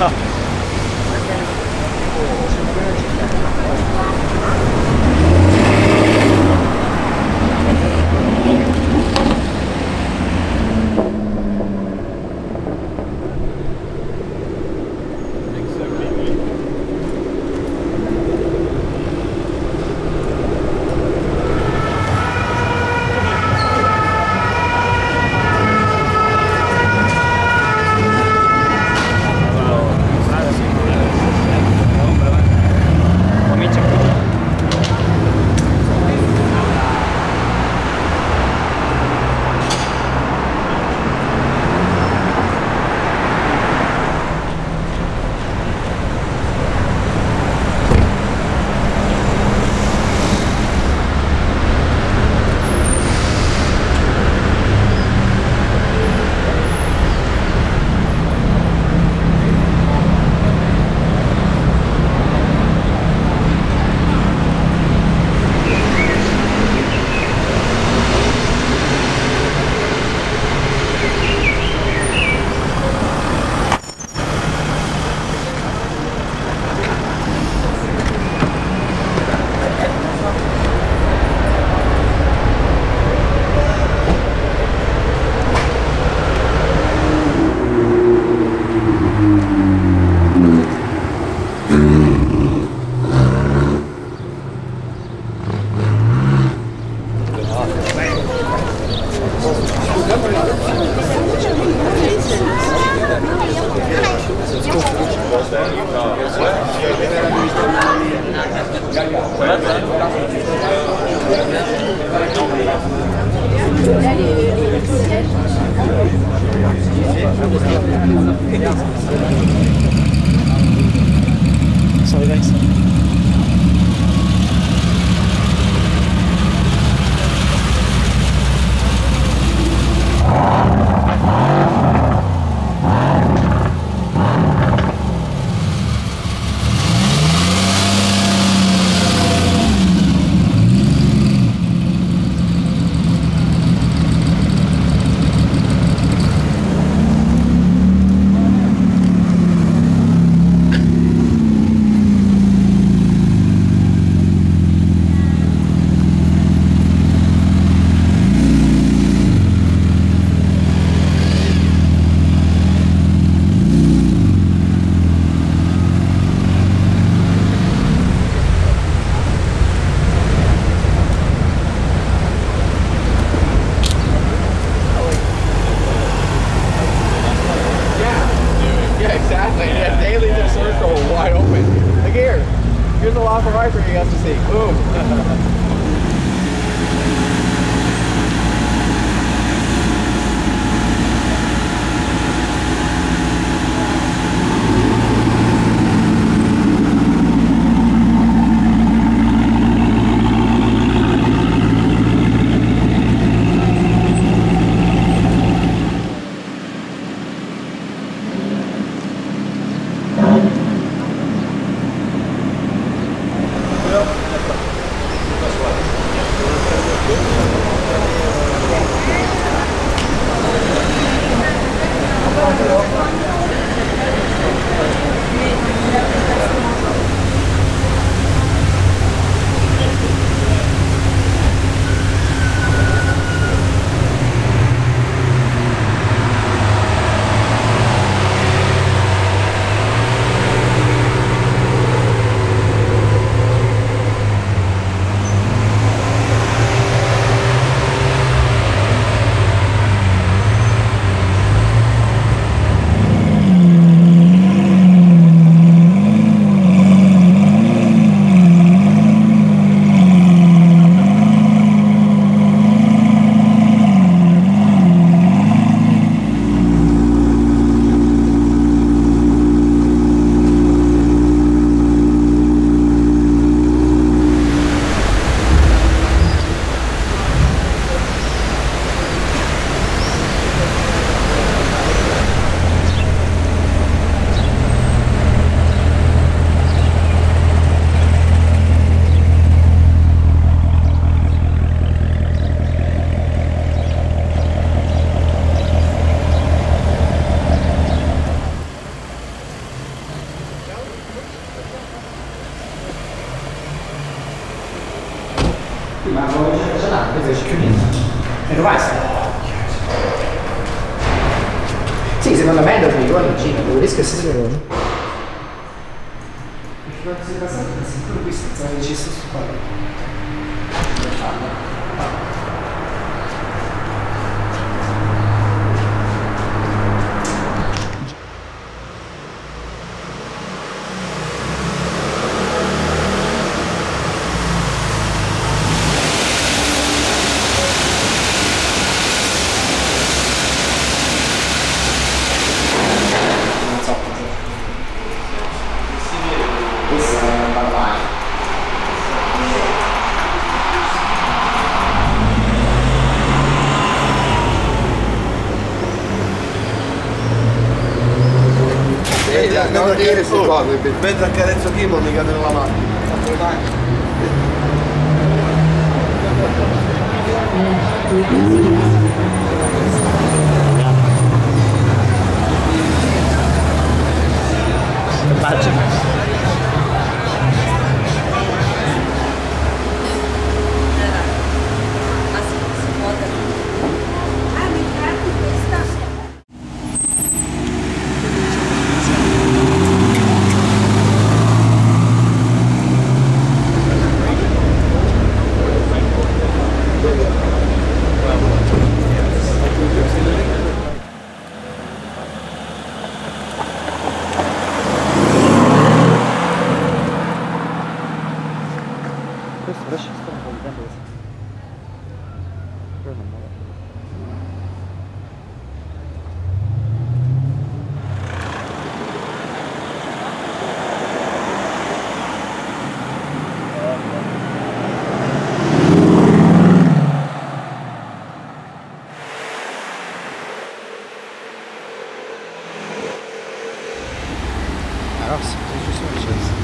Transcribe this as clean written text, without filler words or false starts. That's why. Már hogy csinálunk közös külön. Rovászik. Sì, secondo me dopo i ruoli in Cina, devo rischio se si vedono. Perché quando si è passato, è sicuro questo, sarà deciso su quale. Per farlo. Mentre accarezzo Kim non mi cade nella macchina. Alors, c'est juste une chose.